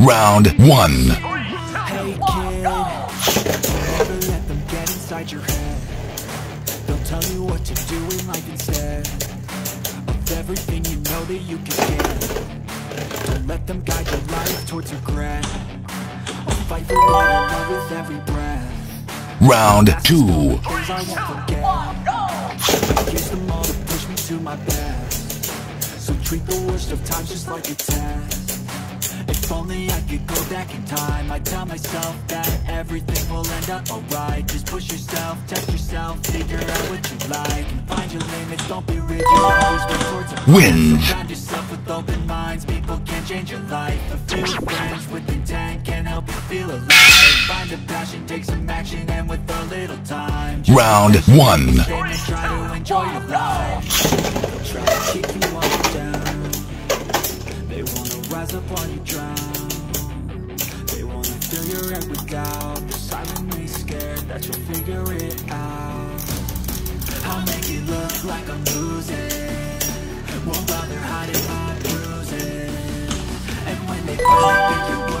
Round one. Hey kid, never let them get inside your head. They'll tell you what to do in life instead of everything you know that you can get. Don't let them guide your life towards regret. I'll fight for what I know with every breath. Round two. Use them all to push me to my best. So treat the worst of times just like a test. If only I could go back in time, I'd tell myself that everything will end up alright. Just push yourself, test yourself, figure out what you like, and find your limits, don't be rigid, always work towards a win. Surround yourself with open minds, people can change your life. A few friends with intent can help you feel alive. Find a passion, take some action, and with a little time. Round one. Try to enjoy your life. Try to keep you on the down. They wanna rise up while you drown. They wanna fill your head with doubt. They're silently scared that you'll figure it out. I'll make it look like I'm losing. Won't bother hiding my bruises. And when they finally think you're wounded.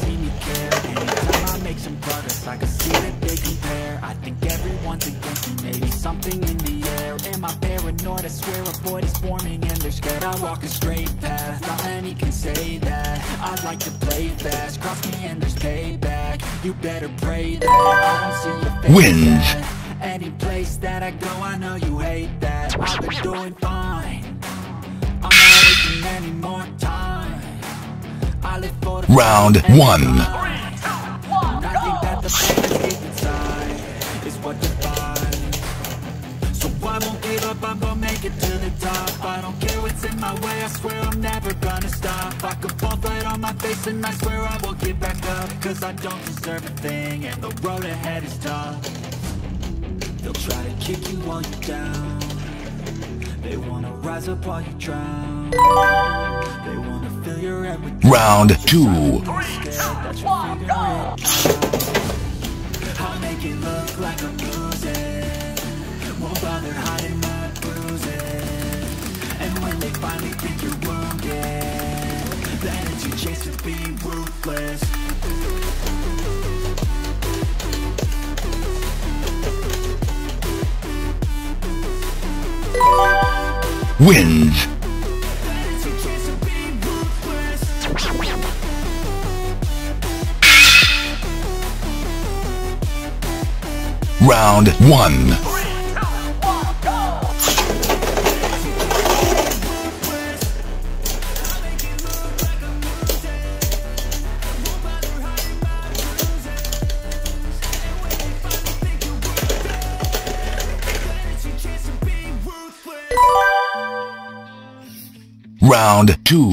see me care. Anytime I make some progress, I can see that they compare. I think everyone's against me, maybe something in the air. Am I paranoid? I swear a void is forming and they're scared. I walk a straight path, not many can say that. I'd like to play fast, cross me and there's payback. You better pray that I don't see your face. Wins. Any place that I go, I know you hate that. I've been doing fine. Round one. So I won't give up, I'm gonna make it to the top. I don't care what's in my way, I swear I'm never gonna stop. I could fall flat on my face and I swear I won't give back up. Cause I don't deserve a thing and the road ahead is tough. They'll try to kick you while you're down. They wanna rise up while you drown. They wanna fill your head with round two. I'll make it look like I'm losing. Won't bother hiding my bruises. And when they finally think you're wounded, then it's your chance to be ruthless. Wins. Round one. Round two. Round three.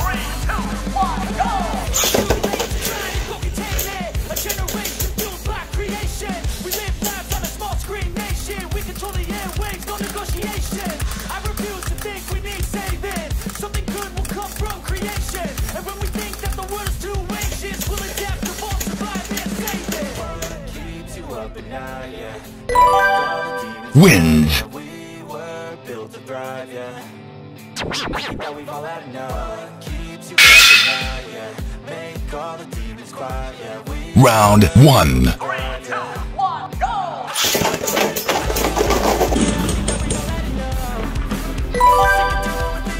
refuse to think we need wins. We were built to thrive, yeah. Now we've all had enough. Keeps you up at night, yeah. Make all the demons quiet, yeah. We round one.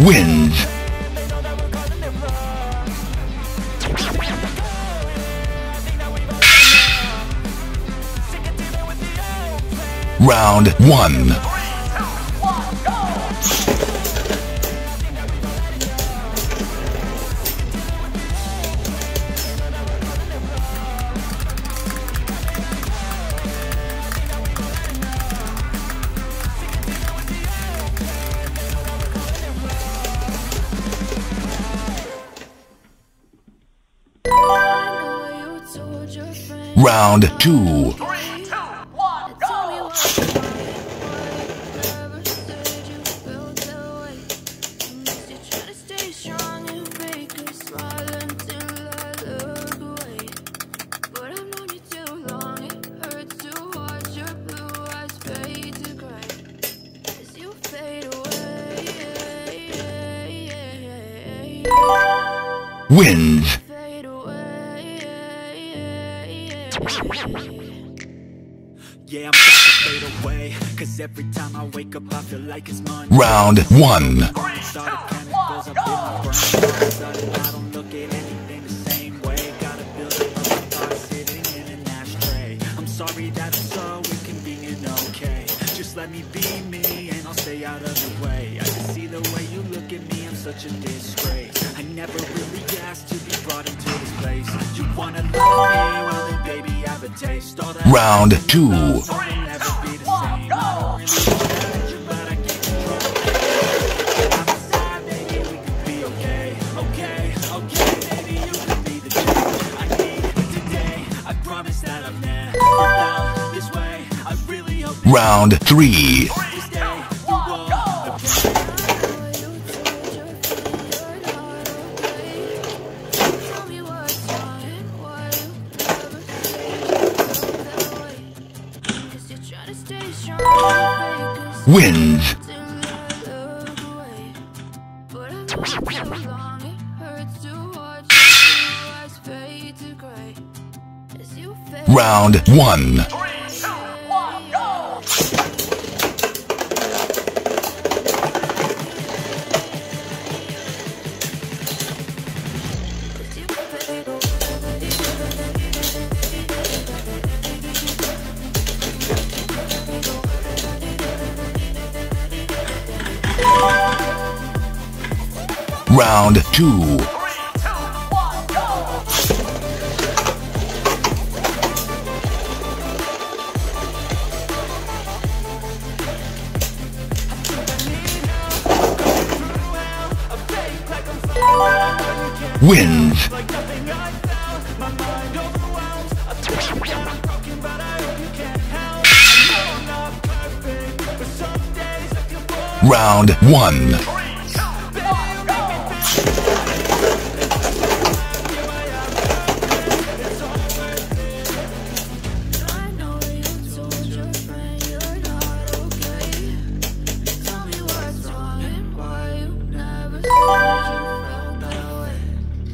Wins. Round one. Round two. Wins. Yeah, I'm about to fade away, cause every time I wake up I feel like it's Monday. Round one. I don't look at anything the same way. Gotta build up my thoughts sitting in an ashtray. I'm sorry that's so inconvenient, okay. Just let me be me and I'll stay out of the way. I can see the way you look at me, I'm such a disgrace. I never really asked to be brought into this place. You wanna love me, well then baby have a taste. All that round two. Round three. Wins. Round one.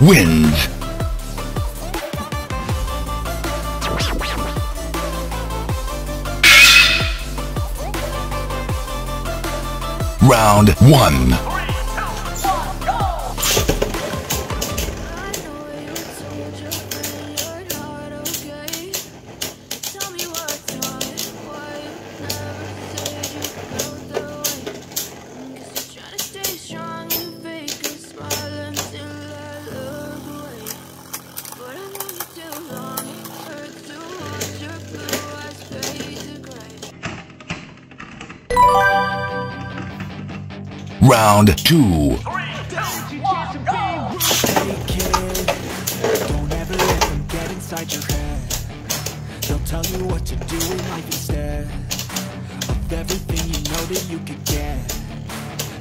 Wins. Round one. Round 2. Don't ever let them get inside your head. They'll tell you what to do in life instead of everything you know that you could get.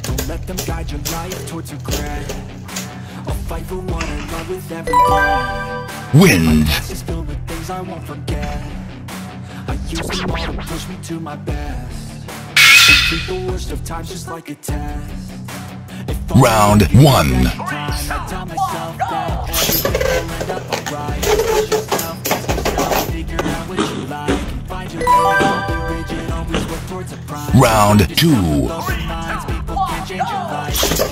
Don't let them guide your life towards regret. I'll fight for what I love with every breath. Wins. My past is filled with things I won't forget. I use them all to push me to my best. Treat the worst of times just like a test. Round 1. I tell myself that everything will end up alright. Push yourself, test yourself, figure out what you like. Find your way, don't be rigid, always work towards a prize. Round 2. Change your life. Can't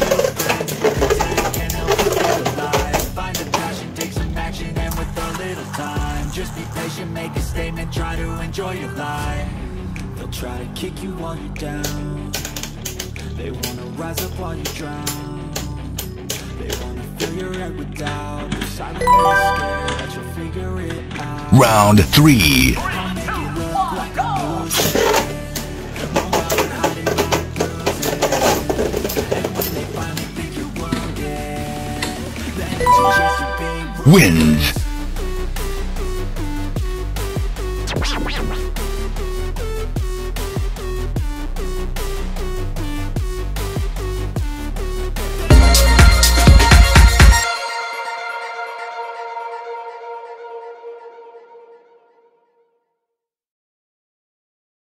help but feel alive. Find the passion, take some action, and with a little time, just be patient, make a statement, try to enjoy your life. They'll try to kick you while you're down. They wanna rise up while you drown. They wanna fill your head with doubt. You're silently scared that you'll figure it out. Round 3. Wins.